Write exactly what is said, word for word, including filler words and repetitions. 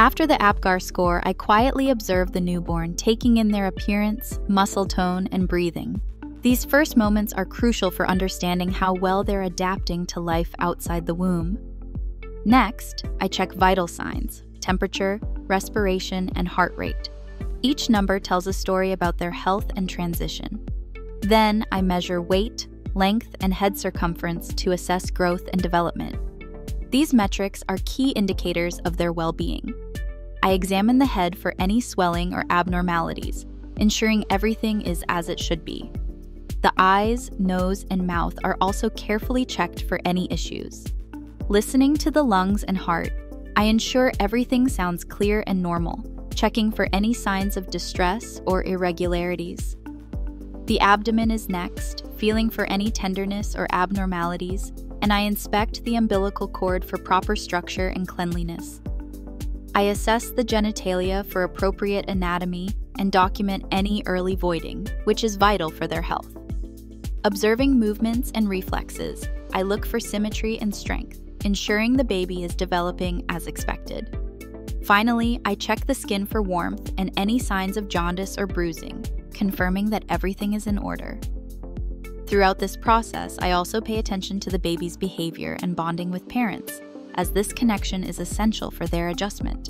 After the Apgar score, I quietly observe the newborn, taking in their appearance, muscle tone, and breathing. These first moments are crucial for understanding how well they're adapting to life outside the womb. Next, I check vital signs, temperature, respiration, and heart rate. Each number tells a story about their health and transition. Then I measure weight, length, and head circumference to assess growth and development. These metrics are key indicators of their well-being. I examine the head for any swelling or abnormalities, ensuring everything is as it should be. The eyes, nose, and mouth are also carefully checked for any issues. Listening to the lungs and heart, I ensure everything sounds clear and normal, checking for any signs of distress or irregularities. The abdomen is next, feeling for any tenderness or abnormalities, and I inspect the umbilical cord for proper structure and cleanliness. I assess the genitalia for appropriate anatomy and document any early voiding, which is vital for their health. Observing movements and reflexes, I look for symmetry and strength, ensuring the baby is developing as expected. Finally, I check the skin for warmth and any signs of jaundice or bruising, confirming that everything is in order. Throughout this process, I also pay attention to the baby's behavior and bonding with parents, as this connection is essential for their adjustment.